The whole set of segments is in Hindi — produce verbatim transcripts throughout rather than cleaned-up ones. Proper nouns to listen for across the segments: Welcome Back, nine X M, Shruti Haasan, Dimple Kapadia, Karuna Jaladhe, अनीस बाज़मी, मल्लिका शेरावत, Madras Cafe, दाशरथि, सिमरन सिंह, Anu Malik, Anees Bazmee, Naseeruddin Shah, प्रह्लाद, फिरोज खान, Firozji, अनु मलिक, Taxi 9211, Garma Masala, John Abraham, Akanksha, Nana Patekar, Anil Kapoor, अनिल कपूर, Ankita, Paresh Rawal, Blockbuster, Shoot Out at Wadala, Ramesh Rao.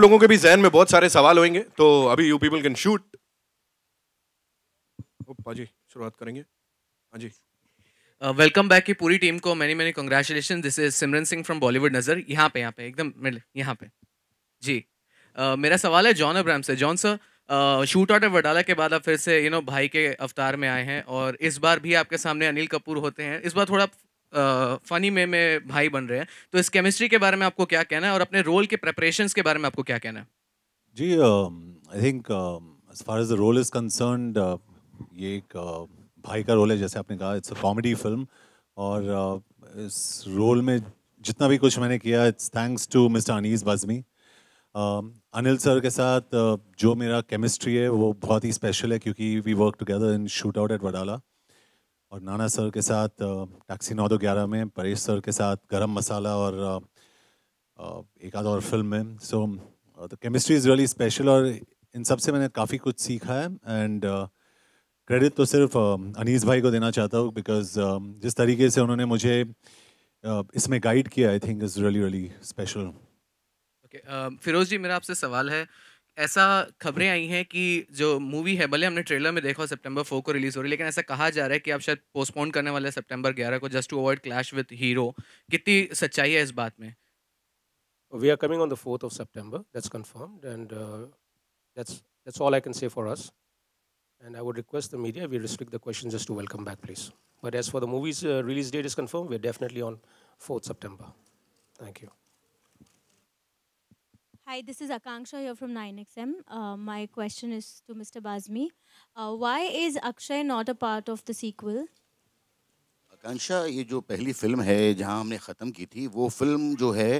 आप लोगों के भी जहन में बहुत सारे सवाल होंगे, तो अभी यू पीपल कैन शूट। पाजी शुरुआत करेंगे। हाँ जी, वेलकम बैक की पूरी टीम को many many congratulation. This is सिमरन सिंह from Bollywood. नज़र यहाँ पे यहाँ पे एकदम मिल यहाँ पे जी। uh, मेरा सवाल है जॉन अब्राहम से। John sir, shoot out at Wadala के बाद आप फिर से यू नो भाई के अवतार में आए हैं और इस बार भी आपके सामने अनिल कपूर होते हैं। इस बार थोड़ा फ़नी uh, में में भाई बन रहे हैं, तो इस केमिस्ट्री के बारे में आपको क्या कहना है और अपने रोल के प्रेपरेशंस के बारे में आपको क्या कहना है? जी, I think as far as the role is concerned, ये एक uh, भाई का रोल है जैसे आपने कहा। इट्स अ कॉमेडी फिल्म और uh, इस रोल में जितना भी कुछ मैंने किया, it's thanks to mister अनीस बाज़मी। Uh, Anil sir के साथ uh, जो मेरा केमिस्ट्री है वो बहुत ही स्पेशल है क्योंकि we work together in shoot out at Wadala. और नाना सर के साथ टैक्सी नौ दो ग्यारह में, परेश सर के साथ गरम मसाला और uh, एक आध और फिल्म में। So the chemistry is really special और इन सब से मैंने काफ़ी कुछ सीखा है। एंड क्रेडिट uh, तो सिर्फ uh, अनीस भाई को देना चाहता हूँ बिकॉज uh, जिस तरीके से उन्होंने मुझे uh, इसमें गाइड किया, I think is really really special. Firoz ji, मेरा आपसे सवाल है। ऐसा खबरें आई हैं कि जो मूवी है, भले हमने ट्रेलर में देखा सितंबर फोर को रिलीज़ हो रही है, लेकिन ऐसा कहा जा रहा है कि आप शायद पोस्टपोन करने वाले हैं सितंबर ग्यारह को, just to avoid clash with hero. कितनी सच्चाई है इस बात में? We are coming on the fourth of September, that's confirmed and that's that's all I can say for us. And I would request the media we restrict the question just to welcome back please. But as for the movies release date is confirm, we are definitely on fourth September. Thank you. Hi, this is Akanksha here from nine X M. Uh, my question is to Mister Bazmee. Uh, why is Akshay not a part of the sequel? Akanksha, ये जो पहली फिल्म है जहाँ हमने ख़त्म की थी, वो फिल्म जो है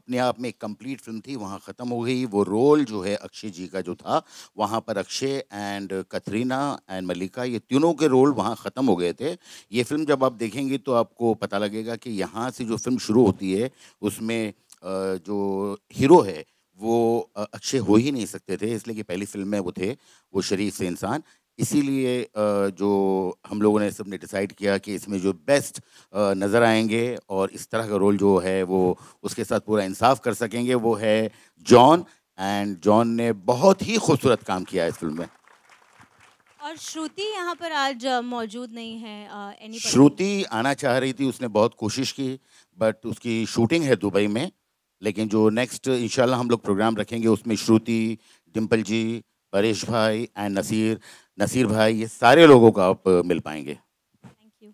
अपने आप में एक कंप्लीट फिल्म थी, वहाँ ख़त्म हो गई। वो रोल जो है अक्षय जी का जो था, वहाँ पर अक्षय एंड कतरीना एंड मलिका, ये तीनों के रोल वहाँ ख़त्म हो गए थे। ये फिल्म जब आप देखेंगे तो आपको पता लगेगा कि यहाँ से जो फिल्म शुरू होती है उसमें जो हीरो है वो अक्षय हो ही नहीं सकते थे, इसलिए कि पहली फिल्म में वो थे, वो शरीफ से इंसान। इसीलिए जो हम लोगों ने सबने डिसाइड किया कि इसमें जो बेस्ट नज़र आएंगे और इस तरह का रोल जो है वो उसके साथ पूरा इंसाफ कर सकेंगे, वो है जॉन। एंड जॉन ने बहुत ही खूबसूरत काम किया है इस फिल्म में। और श्रुति यहाँ पर आज मौजूद नहीं है। श्रुति आना चाह रही थी, उसने बहुत कोशिश की, बट उसकी शूटिंग है दुबई में। लेकिन जो नेक्स्ट इंशाल्लाह हम लोग प्रोग्राम रखेंगे उसमें श्रुति, डिम्पल जी, परेश भाई एंड नसीर नसीर भाई, ये सारे लोगों को आप मिल पाएंगे। Thank you.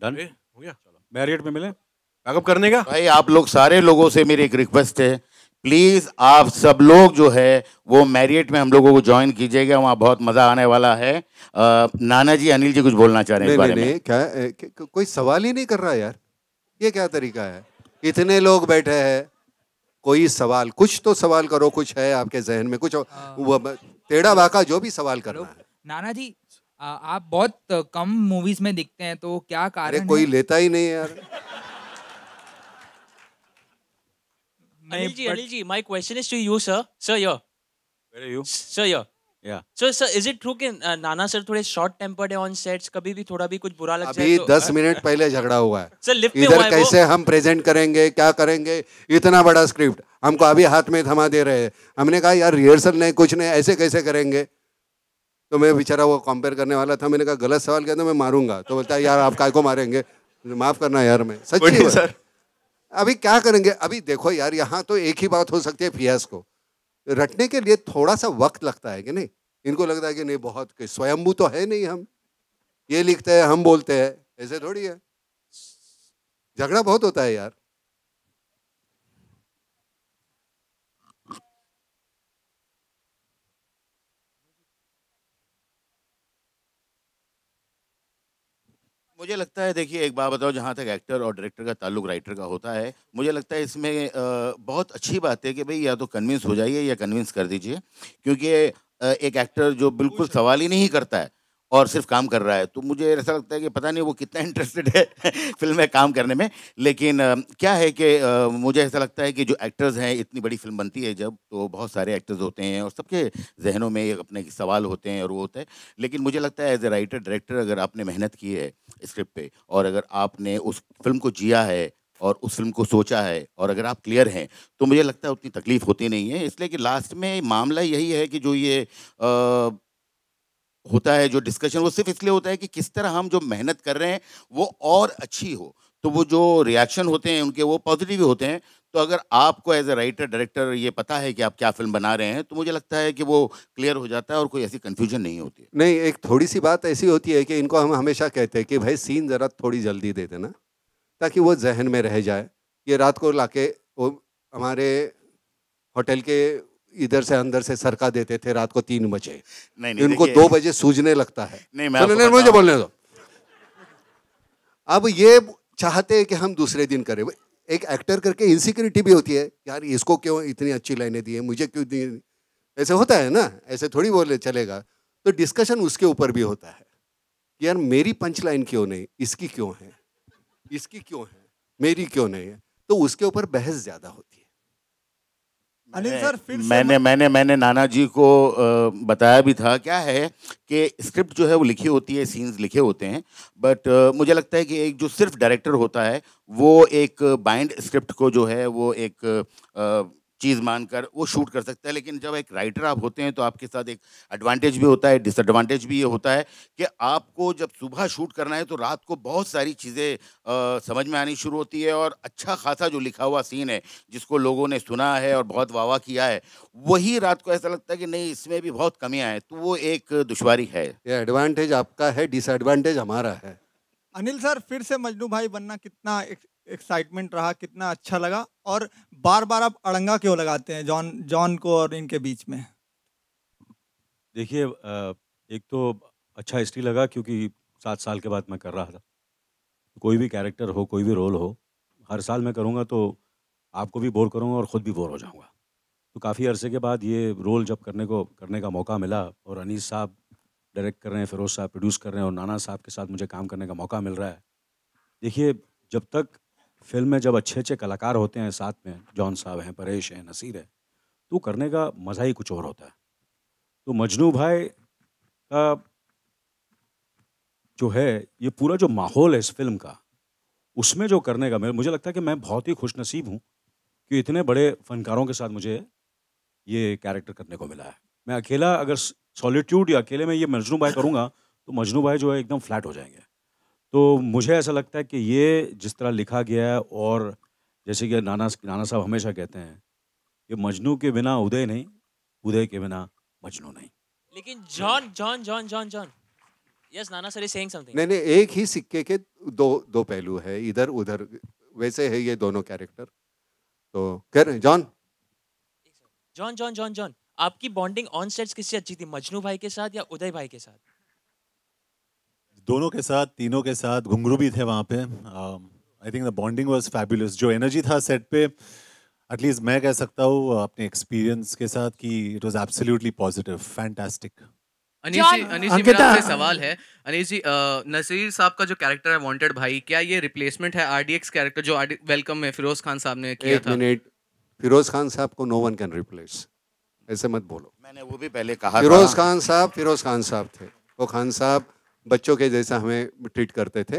डन हो गया, चलो मैरियट में मिले बैकअप करने का। भाई, आप लोग सारे लोगों से मेरी एक रिक्वेस्ट है, प्लीज़ आप सब लोग जो है वो मैरियट में हम लोगों को ज्वाइन कीजिएगा, वहाँ बहुत मज़ा आने वाला है। आ, नाना जी, अनिल जी कुछ बोलना चाह रहे हैं इस बारे में। क्या को, कोई सवाल ही नहीं कर रहा यार, ये क्या तरीका है? इतने लोग बैठे हैं, कोई सवाल, कुछ तो सवाल करो, कुछ है आपके जहन में, कुछ टेढ़ा बाका जो भी सवाल करो। नाना जी, आ, आप बहुत कम मूवीज में दिखते हैं, तो क्या कारण? कोई लेता ही नहीं यार। Anil ji, Anil ji, my question is to you, sir. Sir, here. Where are you? Sir, here. Yeah. So, sir, is it true कि uh, Nana sir थोड़े short-tempered हैं on sets? कभी भी थोड़ा भी कुछ बुरा लग जाए तो? अभी दस मिनट पहले झगड़ा हुआ है। Sir, lift में हुआ है वो। इधर कैसे हम present करेंगे, क्या करेंगे? इतना बड़ा script हमको अभी हाथ में थमा दे रहे हैं। हमने कहा यार rehearsal नहीं, कुछ नहीं, ऐसे कैसे करेंगे? तो मैं बेचारा वो compare करने वाला था, मैंने कहा गलत सवाल किया तो मैं मारूंगा, तो बोलता है यार आप काय को मारेंगे, माफ करना यार। मैं सच्ची सर, अभी क्या करेंगे? अभी देखो यार, यहाँ तो एक ही बात हो सकती है, फियास्को रटने के लिए थोड़ा सा वक्त लगता है कि नहीं? इनको लगता है कि नहीं, बहुत स्वयंभू तो है नहीं, हम ये लिखते हैं, हम बोलते हैं, ऐसे थोड़ी है। झगड़ा बहुत होता है यार। मुझे लगता है, देखिए एक बात बताओ, जहाँ तक एक्टर और डायरेक्टर का ताल्लुक, राइटर का होता है, मुझे लगता है इसमें बहुत अच्छी बात है कि भाई या तो कन्विंस हो जाइए या कन्विंस कर दीजिए, क्योंकि एक एक्टर जो बिल्कुल सवाल ही नहीं करता है और सिर्फ काम कर रहा है, तो मुझे ऐसा लगता है कि पता नहीं वो कितना इंटरेस्टेड है फिल्म में काम करने में। लेकिन क्या है कि मुझे ऐसा लगता है कि जो एक्टर्स हैं, इतनी बड़ी फिल्म बनती है जब, तो बहुत सारे एक्टर्स होते हैं और सबके जहनों में एक अपने सवाल होते हैं और वो होता है। लेकिन मुझे लगता है एज ए राइटर डायरेक्टर, अगर आपने मेहनत की है स्क्रिप्ट पर और अगर आपने उस फिल्म को जिया है और उस फिल्म को सोचा है, और अगर आप क्लियर हैं तो मुझे लगता है उतनी तकलीफ होती नहीं है। इसलिए कि लास्ट में मामला यही है कि जो ये आ, होता है जो डिस्कशन, वो सिर्फ इसलिए होता है कि किस तरह हम जो मेहनत कर रहे हैं वो और अच्छी हो, तो वो जो रिएक्शन होते हैं उनके वो पॉजिटिव ही होते हैं। तो अगर आपको एज ए राइटर डायरेक्टर ये पता है कि आप क्या फिल्म बना रहे हैं तो मुझे लगता है कि वो क्लियर हो जाता है और कोई ऐसी कन्फ्यूजन नहीं होती है। नहीं, एक थोड़ी सी बात ऐसी होती है कि इनको हम हमेशा कहते हैं कि भाई सीन ज़रा थोड़ी जल्दी दे देना ताकि वो जहन में रह जाए। ये रात को लाके वो हमारे होटल के इधर से अंदर से सरका देते थे रात को तीन बजे, इनको दो बजे सूझने लगता है। नहीं, मैं नहीं, मुझे बोलने दो। अब ये चाहते हैं कि हम दूसरे दिन करें। एक एक्टर करके इनसिक्योरिटी भी होती है, यार इसको क्यों इतनी अच्छी लाइनें दी है, मुझे क्यों दी, ऐसे होता है ना, ऐसे थोड़ी बोले चलेगा। तो डिस्कशन उसके ऊपर भी होता है, यार मेरी पंच लाइन क्यों नहीं, इसकी क्यों है, इसकी क्यों है, मेरी क्यों नहीं है, तो उसके ऊपर बहस ज्यादा होती है। अनिल सर, फिर मैंने मैंने मैंने नाना जी को बताया भी था, क्या है कि स्क्रिप्ट जो है वो लिखी होती है, सीन्स लिखे होते हैं, बट मुझे लगता है कि एक जो सिर्फ डायरेक्टर होता है वो एक बाइंड स्क्रिप्ट को जो है वो एक चीज़ मानकर वो शूट कर सकता है। लेकिन जब एक राइटर आप होते हैं तो आपके साथ एक एडवांटेज भी होता है, डिसएडवांटेज भी ये होता है कि आपको जब सुबह शूट करना है तो रात को बहुत सारी चीज़ें समझ में आनी शुरू होती है, और अच्छा खासा जो लिखा हुआ सीन है जिसको लोगों ने सुना है और बहुत वाह वाह किया है, वही रात को ऐसा लगता है कि नहीं इसमें भी बहुत कमियाँ हैं, तो वो एक दुश्वारी है। ये एडवांटेज आपका है, डिसएडवांटेज हमारा है। अनिल सर, फिर से मजनू भाई बनना कितना एक्साइटमेंट रहा, कितना अच्छा लगा, और बार बार आप अड़ंगा क्यों लगाते हैं जॉन जॉन को और इनके बीच में? देखिए, एक तो अच्छा हिस्ट्री लगा क्योंकि सात साल के बाद मैं कर रहा था, कोई भी कैरेक्टर हो, कोई भी रोल हो, हर साल मैं करूँगा तो आपको भी बोर करूँगा और ख़ुद भी बोर हो जाऊँगा। तो काफ़ी अरसे के बाद ये रोल जब करने को करने का मौका मिला, और अनीस साहब डायरेक्ट कर रहे हैं, फिरोज साहब प्रोड्यूस कर रहे हैं, और नाना साहब के साथ मुझे काम करने का मौका मिल रहा है। देखिए, जब तक फिल्म में जब अच्छे अच्छे कलाकार होते हैं साथ में, जॉन साहब हैं, परेश हैं, नसीर है, तो करने का मज़ा ही कुछ और होता है। तो मजनू भाई का जो है ये पूरा जो माहौल है इस फिल्म का, उसमें जो करने का, मुझे लगता है कि मैं बहुत ही खुशनसीब हूँ कि इतने बड़े फनकारों के साथ मुझे ये कैरेक्टर करने को मिला है। मैं अकेला, अगर सॉलिट्यूड या अकेले में ये मजनू भाई करूँगा तो मजनू भाई जो है एकदम फ्लैट हो जाएंगे। तो मुझे ऐसा लगता है कि ये जिस तरह लिखा गया है, और जैसे कि नाना नाना साहब हमेशा कहते हैं कि मजनू के बिना उदय नहीं, उदय के बिना मजनू नहीं। लेकिन John John John John John yes, Nana sir is saying something. नहीं नहीं, एक ही सिक्के के दो दो पहलू है, इधर उधर वैसे है ये दोनों कैरेक्टर। तो कर जॉन जॉन जॉन जॉन जॉन आपकी बॉन्डिंग ऑन सेट्स किससे अच्छी थी, मजनू भाई के साथ या उदय भाई के साथ? दोनों के साथ, तीनों के साथ। घुंगरू भी थे वहाँ पे। I think the bonding was fabulous. जो एनर्जी था सेट पे, एटलीस्ट मैं कह सकता हूँ अपने एक्सपीरियंस के साथ कि it was absolutely positive, fantastic. Anees ji, Anees ji मेरा आपसे सवाल है। अनीस जी, नसीर साहब का जो कैरेक्टर है वांटेड भाई, क्या ये रिप्लेसमेंट है आरडीएक्स कैरेक्टर जो वेलकम में फिरोज खान साहब ने किया था? एक मिनट, फिरोज खान साहब को नो वन कैन रिप्लेस, ऐसे मत बोलो। मैंने वो भी पहले कहा, फिरोज खान साहब फिरोज खान साहब थे, वो खान साहब बच्चों के जैसा हमें ट्रीट करते थे।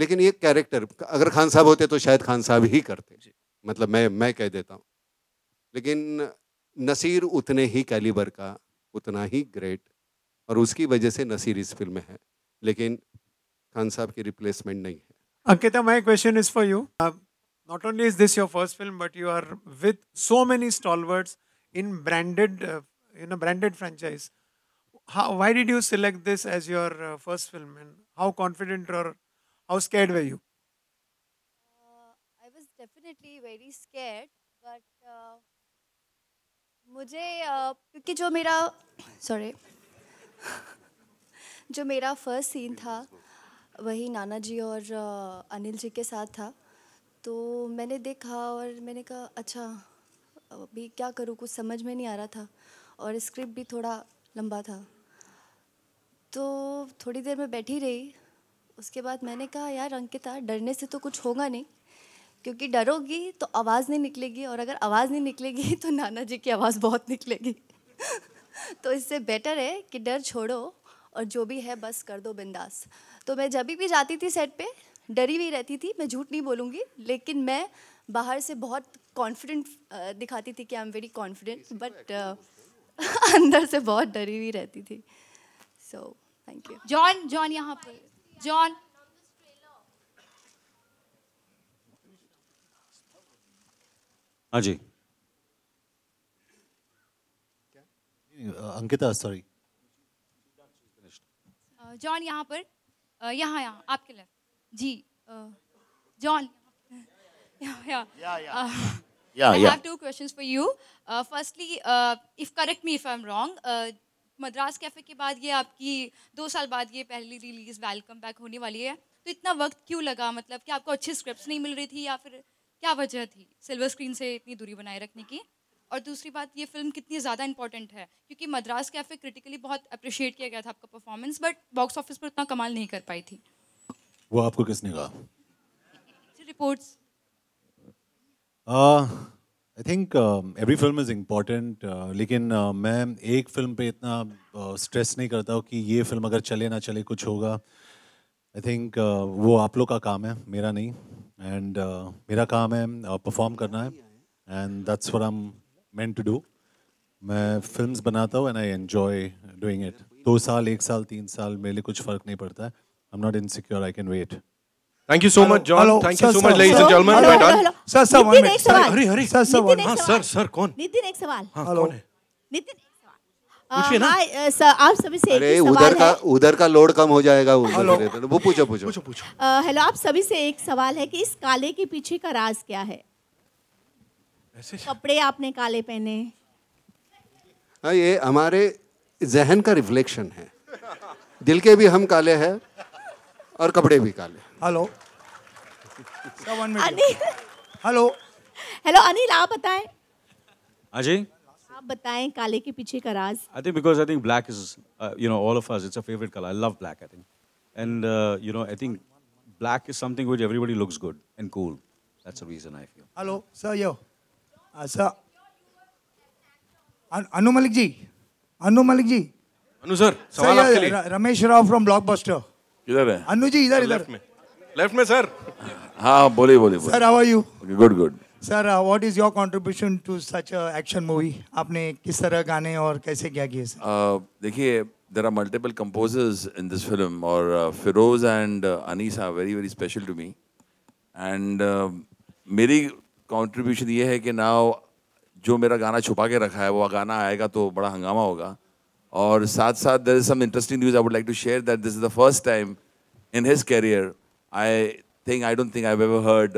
लेकिन ये कैरेक्टर अगर खान साहब होते तो शायद खान साहब ही करते, मतलब मैं मैं कह देता हूँ। लेकिन नसीर उतने ही कैलिबर का, उतना ही ग्रेट, और उसकी वजह से नसीर इस फिल्म में है, लेकिन खान साहब की रिप्लेसमेंट नहीं है। Ankita, my question is for you. Not only is this your first film but you are with so many stalwarts in branded in a branded franchise. How, why did you select this as your uh, first film, and how confident or how scared were you? Uh, I was definitely very scared, but uh, मुझे क्योंकि जो मेरा sorry जो मेरा first scene था वही नाना जी और uh, अनिल जी के साथ था, तो मैंने देखा और मैंने कहा अच्छा अभी क्या करूँ, कुछ समझ में नहीं आ रहा था, और स्क्रिप्ट भी थोड़ा लंबा था। तो थोड़ी देर में बैठी रही, उसके बाद मैंने कहा यार अंकिता, डरने से तो कुछ होगा नहीं, क्योंकि डरोगी तो आवाज़ नहीं निकलेगी, और अगर आवाज़ नहीं निकलेगी तो नाना जी की आवाज़ बहुत निकलेगी। तो इससे बेटर है कि डर छोड़ो और जो भी है बस कर दो बिंदास। तो मैं जब भी जाती थी सेट पे डरी हुई रहती थी, मैं झूठ नहीं बोलूँगी, लेकिन मैं बाहर से बहुत कॉन्फिडेंट दिखाती थी कि I am very confident, but अंदर से बहुत डरी हुई रहती थी. So thank you. John John यहाँ पर जॉन. हाँ जी अंकिता, सॉरी जॉन यहाँ पर, यहाँ यहाँ आपके लिए जी John. Yeah, yeah, yeah. Yeah, I have two questions for you. Firstly, if correct me if I'm wrong, Madras cafe के बाद ये आपकी दो साल बाद ये पहली रिलीज वेलकम बैक होने वाली है, तो इतना वक्त क्यों लगा? मतलब कि आपको अच्छी स्क्रिप्ट्स नहीं मिल रही थी या फिर क्या वजह थी सिल्वर स्क्रीन से इतनी दूरी बनाए रखने की? और दूसरी बात, ये फिल्म कितनी ज़्यादा इंपॉर्टेंट है क्योंकि मद्रास कैफे क्रिटिकली बहुत अप्रिशिएट किया गया था आपका परफॉर्मेंस, बट बॉक्स ऑफिस पर उतना कमाल नहीं कर पाई थी. वो आपको किसने कहा? Reports. I think every film is important, लेकिन uh, मैं एक फिल्म पे इतना स्ट्रेस uh, नहीं करता हूँ कि ये फिल्म अगर चले ना चले कुछ होगा. आई थिंक uh, वो आप लोग का काम है, मेरा नहीं. एंड uh, मेरा काम है परफॉर्म uh, करना है, and that's what I am meant to do. मैं फिल्म्स बनाता हूँ and I enjoy doing it. दो साल, एक साल, तीन साल, मेरे लिए कुछ फ़र्क नहीं पड़ता है. I am not insecure, I can wait. Thank you so hello, much, John. Hello, Thank sir, you so sir, much, ladies sir, and gentlemen. Hello, hello, hello. Sir, sir, one minute. Hurry, hurry. Sir, sir, one minute. Sir, sir, कौन? नितिन एक सवाल. हाँ, कौन है? नितिन एक सवाल. पूछिए ना. हाय सर, आप सभी से एक सवाल है. अरे उधर का उधर का लोड कम हो जाएगा उधर. वो पूछो पूछो. पूछो पूछो. हेलो, आप सभी से एक सवाल है कि इस काले के पीछे का राज क्या है? कपड़े आपने काले पहने. हाँ, ये हमारे जहन का रिफ्लेक्शन है. दिल के भी हम काले हैं और कपड़े भी काले. Hello Anil. Hello hello Anil, आप बताएं. अजय, आप बताएं काले के पीछे का राज. I think because I think black is you know all of us it's a favourite colour. I love black. I think and you know I think black is something which everybody looks good and cool. That's the reason I feel. Hello sir, yo sir अनु मलिक ji. अनु मलिक ji. Anu sir, सवाल आपके लिए. Ramesh Rao from Blockbuster. इधर है अनु जी, इधर इधर लेफ्ट में सर. हाँ बोलिए बोलिए. Sir how are you? Good good. Sir what is your contribution to such a action movie? आपने किस तरह गाने और कैसे क्या किए? सर देखिए, there are multiple composers in this film, और Firoz and Anees are very very special to me. And मेरी कंट्रीब्यूशन ये है कि नाउ जो मेरा गाना छुपा के रखा है वो गाना आएगा तो बड़ा हंगामा होगा. और साथ साथ there is some interesting news I would like to share, that this is the first time in his career I think I don't think I have ever heard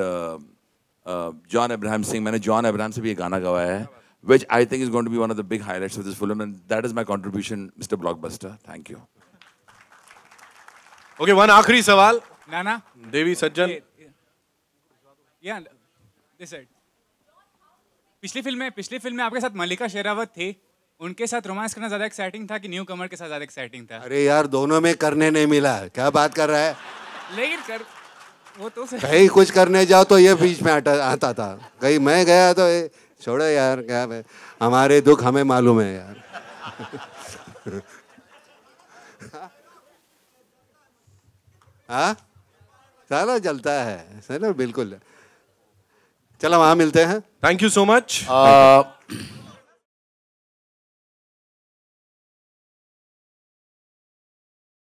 John Abraham Singh. मैंने जॉन अब्राहम से भी ये गाना गवाया है, which I think is going to be one of the big highlights of this film, and that is my contribution mister Blockbuster. Thank you. Okay, one आखिरी सवाल. नाना देवी सज्जन, या दिस साइड. पिछली फिल्म में पिछली फिल्म में आपके साथ मल्लिका शेरावत थी, उनके साथ रोमांस करना ज़्यादा एक्साइटिंग था कि न्यू कमर के साथ ज़्यादा एक्साइटिंग था? अरे यार, दोनों में करने नहीं मिला. क्या बात कर रहा है. लेकिन कर वो तो कहीं कुछ करने जाओ तो ये बीच में आता आता था, कहीं मैं गया तो छोड़ो यार, क्या हमारे दुख हमें मालूम है यार. हाँ सारा जलता है सर, बिल्कुल. चलो वहाँ मिलते हैं. Thank you so much.